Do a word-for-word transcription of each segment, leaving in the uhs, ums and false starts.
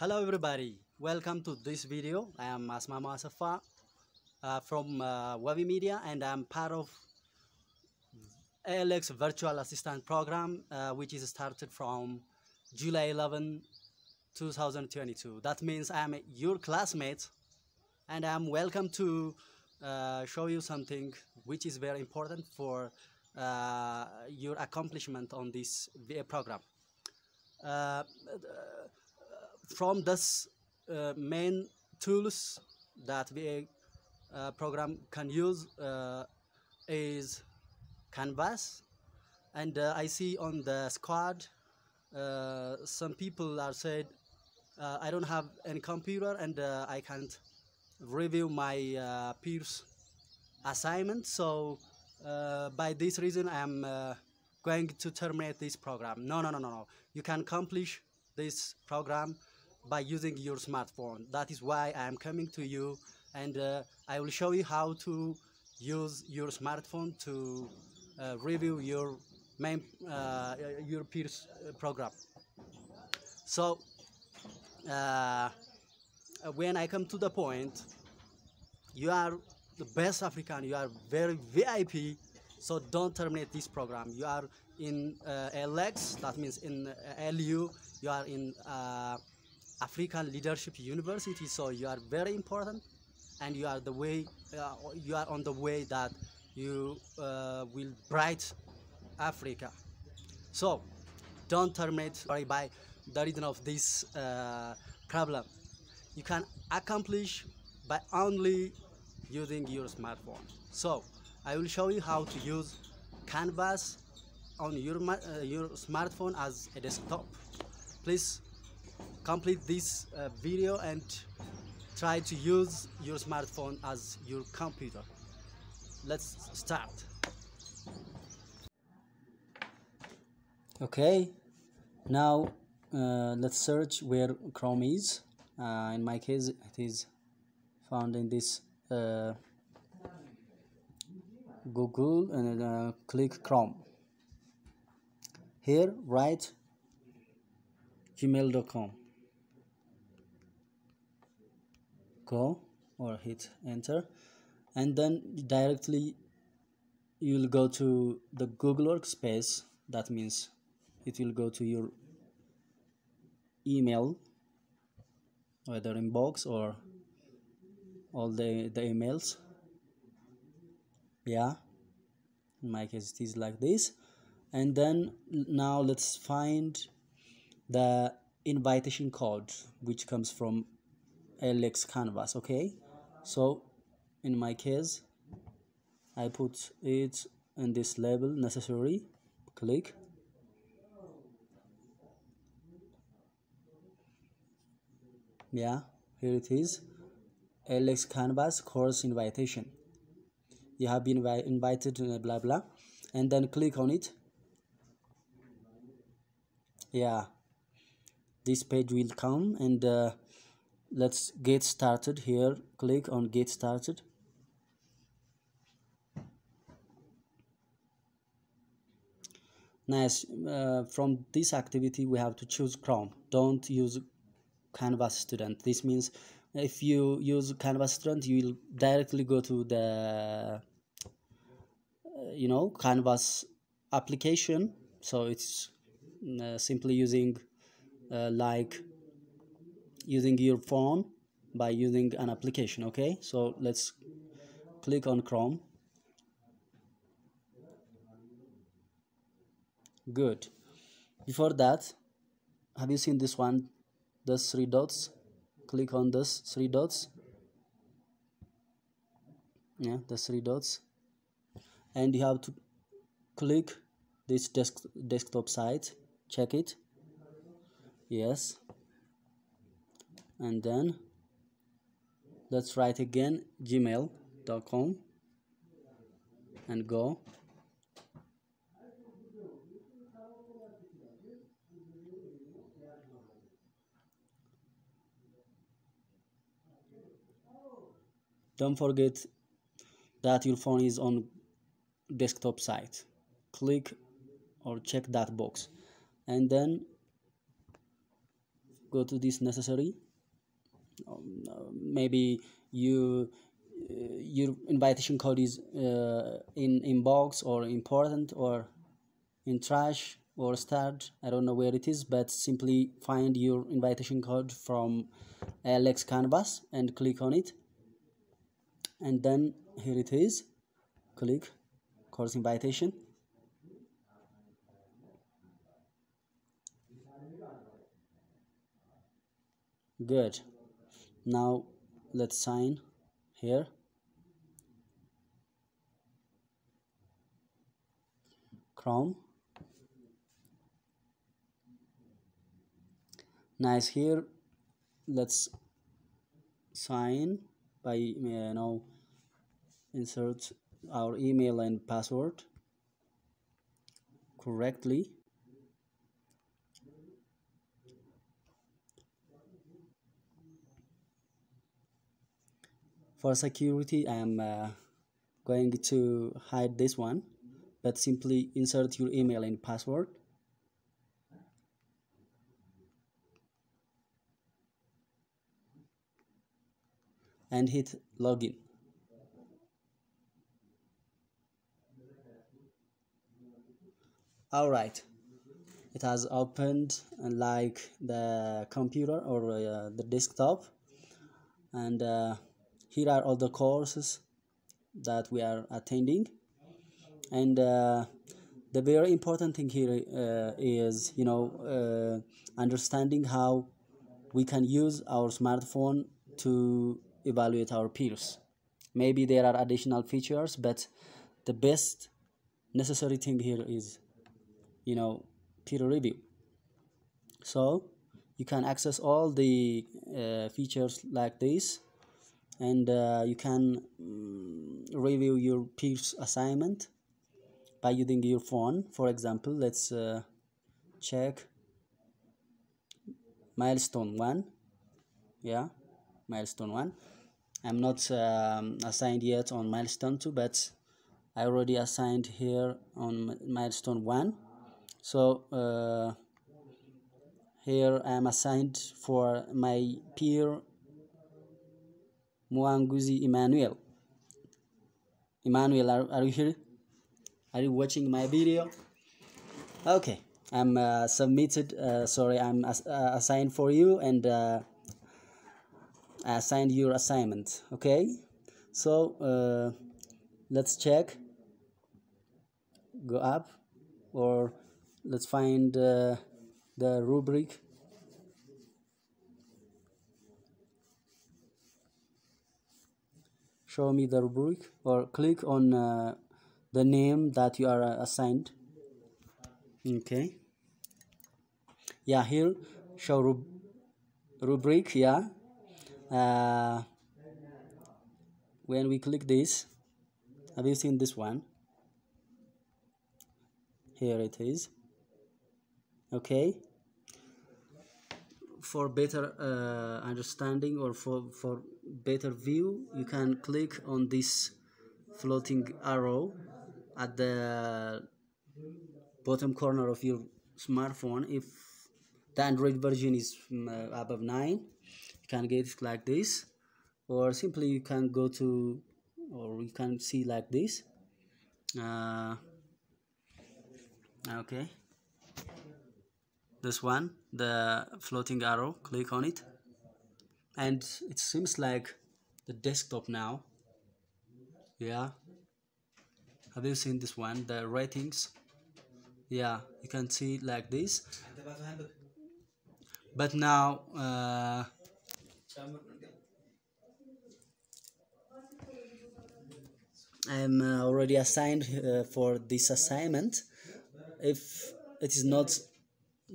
Hello everybody, welcome to this video. I am Asmamaw Asefa uh, from uh, Wavi Media, and I'm part of A L X virtual assistant program, uh, which is started from July eleventh two thousand twenty-two. That means I'm your classmate, and I'm welcome to uh, show you something which is very important for uh, your accomplishment on this program. Uh, from this uh, main tools that V A uh, program can use uh, is Canvas, and uh, I see on the squad uh, some people are said uh, I don't have any computer and uh, I can't review my uh, peers assignment, so uh, by this reason I am uh, going to terminate this program. No, no, no, no, no. You can accomplish this program by using your smartphone. That is why I am coming to you, and uh, I will show you how to use your smartphone to uh, review your main uh, your peers program. So uh, when I come to the point, you are the best African, you are very V I P, so don't terminate this program. You are in uh, A L X, that means in uh, L U, you are in uh, African Leadership University, so you are very important, and you are the way uh, you are on the way that you uh, will bright Africa. So don't terminate by the reason of this uh, problem. You can accomplish by only using your smartphone. So I will show you how to use Canvas on your uh, your smartphone as a desktop. Please complete this uh, video and try to use your smartphone as your computer. Let's start. Okay, now uh, let's search where Chrome is. Uh, in my case, it is found in this uh, Google, and uh, click Chrome. Here, write gmail dot com. Go or hit enter, and then directly you'll go to the Google workspace. That means it will go to your email, whether inbox or all the, the emails. Yeah, in my case it is like this. And then now let's find the invitation code which comes from A L X Canvas. Okay, so in my case I put it in this label necessary. Click, yeah, here it is, A L X Canvas course invitation. You have been invited, blah blah, and then click on it. Yeah, this page will come, and uh, let's get started. Here, click on get started. Nice. Uh, from this activity we have to choose Chrome. Don't use Canvas student. This means if you use Canvas student, you will directly go to the uh, you know Canvas application. So it's uh, simply using Uh, like using your phone by using an application. Okay, so let's click on Chrome. Good. Before that, have you seen this one, those three dots? Click on those three dots. Yeah, the three dots, and you have to click this desk desktop site. Check it. Yes, and then let's write again gmail dot com and go. Don't forget that your phone is on desktop site. Click or check that box, and then go to this necessary. Um, maybe you uh, your invitation code is uh, in inbox or important or in trash or start. I don't know where it is, but simply find your invitation code from A L X Canvas and click on it, and then here it is. Click course invitation. Good. Now let's sign here. Chrome. Nice. Here let's sign by, you know, insert our email and password correctly. For security, I am uh, going to hide this one, but simply insert your email and password. And hit login. All right, it has opened like the computer or uh, the desktop, and uh, here are all the courses that we are attending. And uh, the very important thing here uh, is, you know, uh, understanding how we can use our smartphone to evaluate our peers. Maybe there are additional features, but the best necessary thing here is, you know, peer review. So you can access all the uh, features like this, and uh, you can um, review your peers' assignment by using your phone. For example, let's uh, check milestone one. Yeah, milestone one. I'm not um, assigned yet on milestone two, but I already assigned here on milestone one. So uh, here I'm assigned for my peer Muanguzi Emmanuel. Emmanuel, are, are you here? Are you watching my video? Okay, I'm uh, submitted. Uh, sorry, I'm as uh, assigned for you, and uh, I assigned your assignment. Okay, so uh, let's check. Go up, or let's find uh, the rubric. Show me the rubric, or click on uh, the name that you are assigned. Okay. Yeah, here show rub rubric. Yeah. Uh, when we click this, have you seen this one? Here it is. Okay. For better uh, understanding, or for for better view, you can click on this floating arrow at the bottom corner of your smartphone. If the Android version is above nine, you can get it like this, or simply you can go to, or you can see like this. Uh, okay, this one, the floating arrow, click on it, and it seems like the desktop now. Yeah, have you seen this one, the ratings? Yeah, you can see like this, but now uh, I'm uh, already assigned uh, for this assignment. If it is not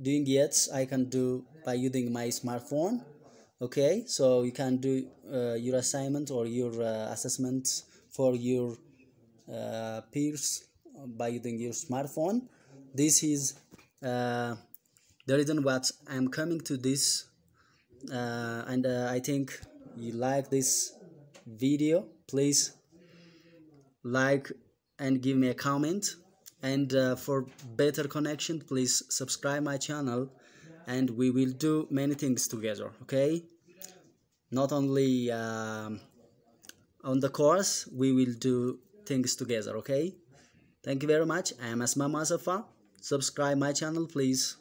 doing yet, I can do by using my smartphone. Okay, so you can do uh, your assignment or your uh, assessment for your uh, peers by using your smartphone. This is uh, the reason what I'm coming to this, uh, and uh, I think you like this video. Please like and give me a comment, and uh, for better connection, please subscribe my channel. and we will do many things together, okay? Not only um, on the course, we will do things together, okay? Thank you very much. I am Asmamaw Asefa. Subscribe my channel, please.